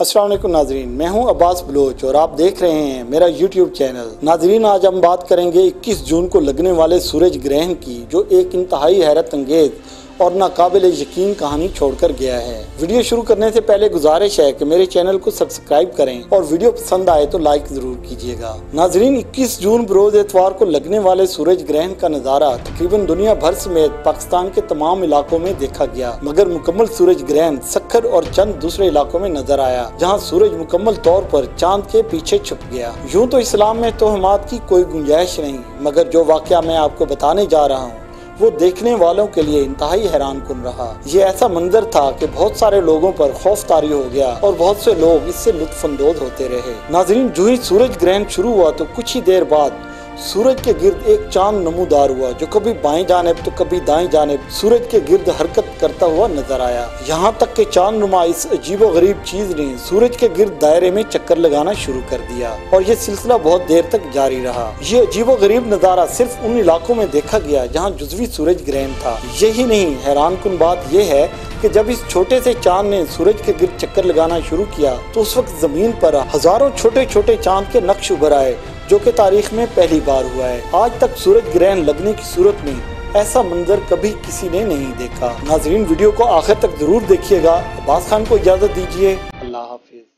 अस्सलाम वालेकुम नाजरीन, मैं हूं अब्बास बलोच और आप देख रहे हैं मेरा यूट्यूब चैनल। नाजरीन, आज हम बात करेंगे 21 जून को लगने वाले सूरज ग्रहण की, जो एक इंतहाई हैरत अंगेज और नाकाबिल यकीन कहानी छोड़कर गया है। वीडियो शुरू करने से पहले गुजारिश है कि मेरे चैनल को सब्सक्राइब करें और वीडियो पसंद आए तो लाइक जरूर कीजिएगा। नाजरीन, 21 जून बरोज एतवार को लगने वाले सूरज ग्रहण का नज़ारा तकरीबन दुनिया भर समेत पाकिस्तान के तमाम इलाकों में देखा गया, मगर मुकम्मल सूरज ग्रहण सक्खर और चंद दूसरे इलाकों में नजर आया, जहाँ सूरज मुकम्मल तौर पर चांद के पीछे छुप गया। यूँ तो इस्लाम में तोहमात की कोई गुंजाइश नहीं, मगर जो वाक़या मैं आपको बताने जा रहा हूँ वो देखने वालों के लिए इंतहाई हैरान कुन रहा। ये ऐसा मंजर था कि बहुत सारे लोगों पर खौफ तारी हो गया और बहुत से लोग इससे लुत्फानंदोज होते रहे। नाजरीन, जो ही सूरज ग्रहण शुरू हुआ तो कुछ ही देर बाद सूरज के गिर्द एक चांद नमूदार हुआ, जो कभी बाएं जानिब तो कभी दाएं जानिब सूरज के गिर्द हरकत करता हुआ नजर आया। यहाँ तक के चांद नुमा इस अजीबो गरीब चीज ने सूरज के गिर्द दायरे में चक्कर लगाना शुरू कर दिया और ये सिलसिला बहुत देर तक जारी रहा। ये अजीबो गरीब नज़ारा सिर्फ उन इलाकों में देखा गया जहाँ जुजवी सूरज ग्रहण था। यही नहीं, हैरानकुन बात यह है कि जब इस छोटे से चांद ने सूरज के गिर्द चक्कर लगाना शुरू किया तो उस वक्त जमीन पर हजारों छोटे छोटे चांद के नक्श उभर आए, जो कि तारीख में पहली बार हुआ है। आज तक सूरज ग्रहण लगने की सूरत में ऐसा मंजर कभी किसी ने नहीं देखा। नाजरीन, वीडियो को आखिर तक जरूर देखिएगा। अब्बास खान को इजाजत दीजिए, अल्लाह हाफिज।